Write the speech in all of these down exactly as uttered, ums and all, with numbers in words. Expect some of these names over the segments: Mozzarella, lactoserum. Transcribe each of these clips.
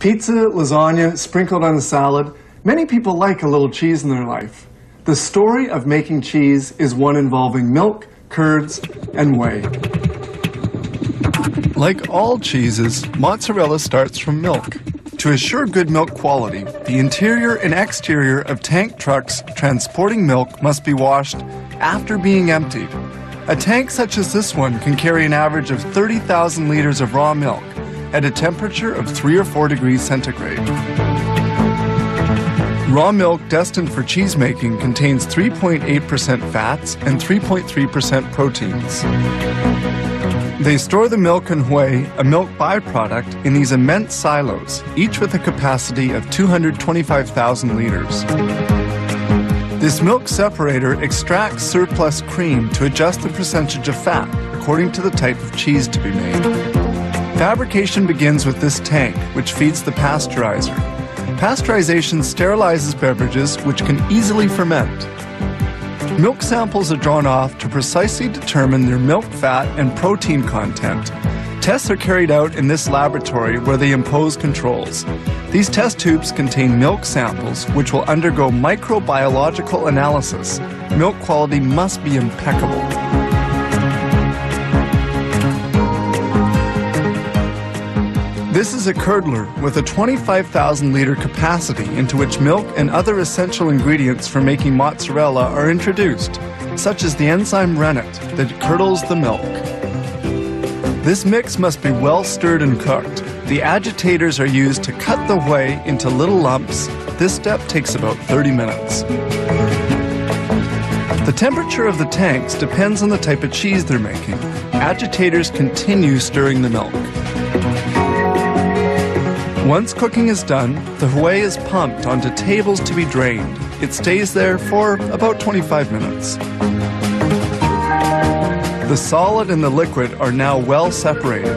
Pizza, lasagna, sprinkled on a salad. Many people like a little cheese in their life. The story of making cheese is one involving milk, curds, and whey. Like all cheeses, mozzarella starts from milk. To assure good milk quality, the interior and exterior of tank trucks transporting milk must be washed after being emptied. A tank such as this one can carry an average of thirty thousand liters of raw milk at a temperature of three or four degrees centigrade. Raw milk destined for cheesemaking contains three point eight percent fats and three point three percent proteins. They store the milk and whey, a milk byproduct, in these immense silos, each with a capacity of two hundred twenty-five thousand liters. This milk separator extracts surplus cream to adjust the percentage of fat according to the type of cheese to be made. Fabrication begins with this tank, which feeds the pasteurizer. Pasteurization sterilizes beverages which can easily ferment. Milk samples are drawn off to precisely determine their milk fat and protein content. Tests are carried out in this laboratory where they impose controls. These test tubes contain milk samples which will undergo microbiological analysis. Milk quality must be impeccable. This is a curdler with a twenty-five thousand liter capacity into which milk and other essential ingredients for making mozzarella are introduced, such as the enzyme rennet that curdles the milk. This mix must be well stirred and cooked. The agitators are used to cut the whey into little lumps. This step takes about thirty minutes. The temperature of the tanks depends on the type of cheese they're making. Agitators continue stirring the milk. Once cooking is done, the whey is pumped onto tables to be drained. It stays there for about twenty-five minutes. The solid and the liquid are now well separated.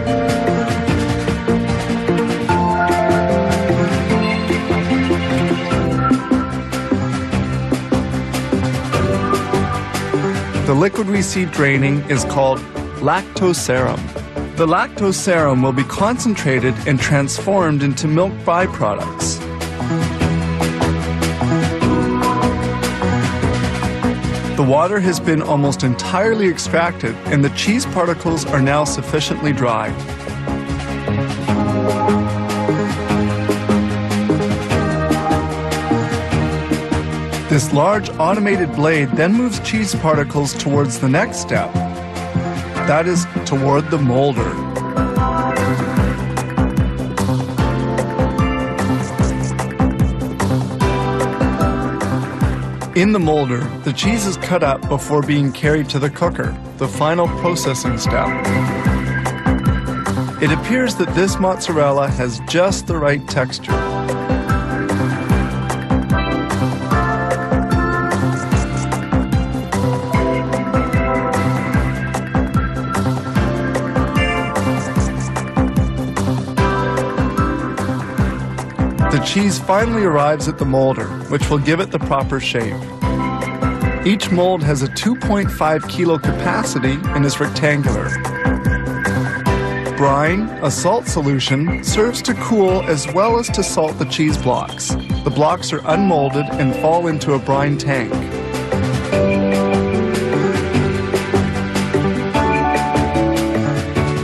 The liquid we see draining is called lactoserum. The lactose serum will be concentrated and transformed into milk byproducts. The water has been almost entirely extracted, and the cheese particles are now sufficiently dry. This large automated blade then moves cheese particles towards the next step. That is toward the molder. In the molder, the cheese is cut up before being carried to the cooker, the final processing step. It appears that this mozzarella has just the right texture. The cheese finally arrives at the molder, which will give it the proper shape. Each mold has a two point five kilo capacity and is rectangular. Brine, a salt solution, serves to cool as well as to salt the cheese blocks. The blocks are unmolded and fall into a brine tank.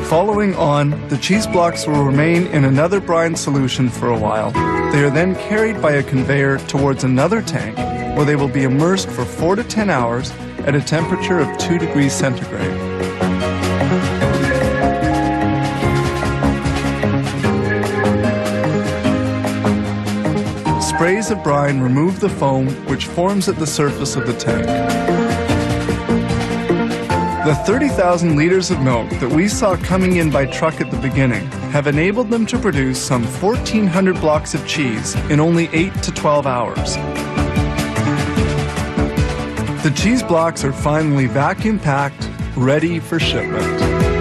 Following on, the cheese blocks will remain in another brine solution for a while. They are then carried by a conveyor towards another tank, where they will be immersed for four to ten hours at a temperature of two degrees centigrade. Sprays of brine remove the foam which forms at the surface of the tank. The thirty thousand liters of milk that we saw coming in by truck at the beginning have enabled them to produce some fourteen hundred blocks of cheese in only eight to twelve hours. The cheese blocks are finally vacuum packed, ready for shipment.